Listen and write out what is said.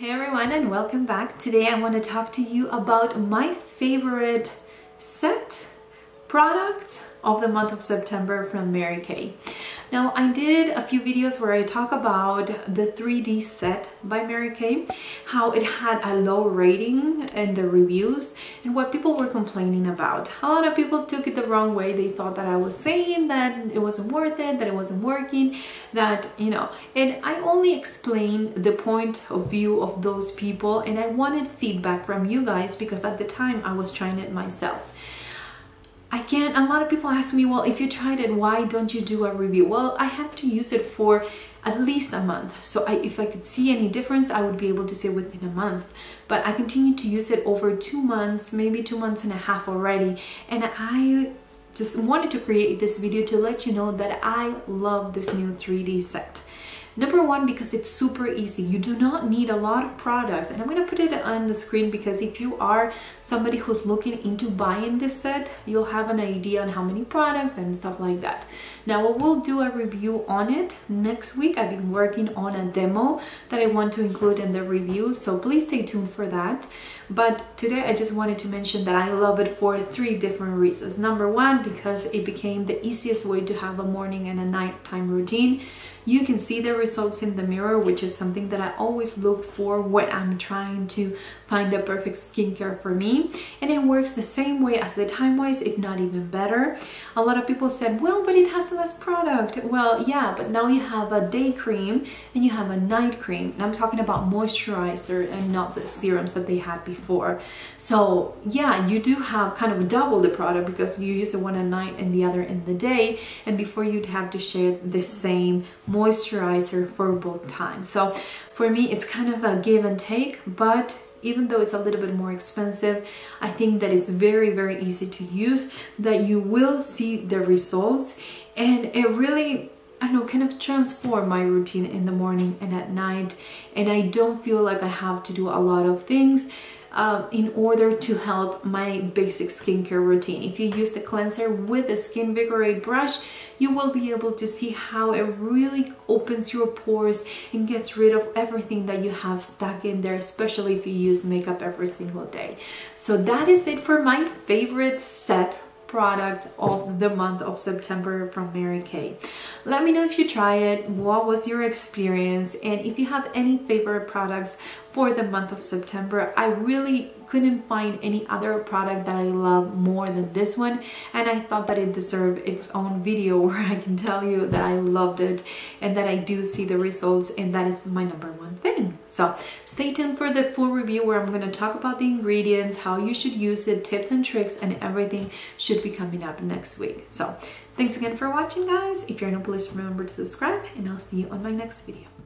Hey everyone, and welcome back. Today I want to talk to you about my favorite set products of the month of September from Mary Kay. Now, I did a few videos where I talk about the 3D set by Mary Kay, how it had a low rating in the reviews and what people were complaining about. A lot of people took it the wrong way. They thought that I was saying that it wasn't worth it, that it wasn't working, that, you know, and I only explained the point of view of those people, and I wanted feedback from you guys because at the time I was trying it myself. A lot of people ask me, well, if you tried it, why don't you do a review? Well, I had to use it for at least a month. So if I could see any difference, I would be able to say within a month. But I continued to use it over 2 months, maybe 2.5 months already. And I just wanted to create this video to let you know that I love this new 3D set. Number one, because it's super easy. You do not need a lot of products. And I'm going to put it on the screen because if you are somebody who's looking into buying this set, you'll have an idea on how many products and stuff like that. Now, I will do a review on it next week. I've been working on a demo that I want to include in the review, so please stay tuned for that. But today, I just wanted to mention that I love it for 3 different reasons. Number one, because it became the easiest way to have a morning and a nighttime routine. You can see the results in the mirror, which is something that I always look for when I'm trying to find the perfect skincare for me. And it works the same way as the Timewise, if not even better. A lot of people said, well, but it has less product. Well, yeah, but now you have a day cream and you have a night cream. And I'm talking about moisturizer and not the serums that they had before. So yeah, you do have kind of double the product because you use the one at night and the other in the day. And before, you'd have to share the same moisturizer for both times. So for me, it's kind of a give and take, but even though it's a little bit more expensive, I think that it's very, very easy to use, that you will see the results. And it really, I don't know, kind of transform my routine in the morning and at night. And I don't feel like I have to do a lot of things in order to help my basic skincare routine. If you use the cleanser with a Skinvigorate brush, you will be able to see how it really opens your pores and gets rid of everything that you have stuck in there, especially if you use makeup every single day. So that is it for my favorite set products of the month of September from Mary Kay. Let me know if you try it, what was your experience, and if you have any favorite products for the month of September. I really couldn't find any other product that I love more than this one, and I thought that it deserved its own video where I can tell you that I loved it and that I do see the results, and that is my number one thing. So stay tuned for the full review where I'm going to talk about the ingredients, how you should use it, tips and tricks, and everything should be coming up next week. So thanks again for watching, guys. If you're new, please remember to subscribe, and I'll see you on my next video.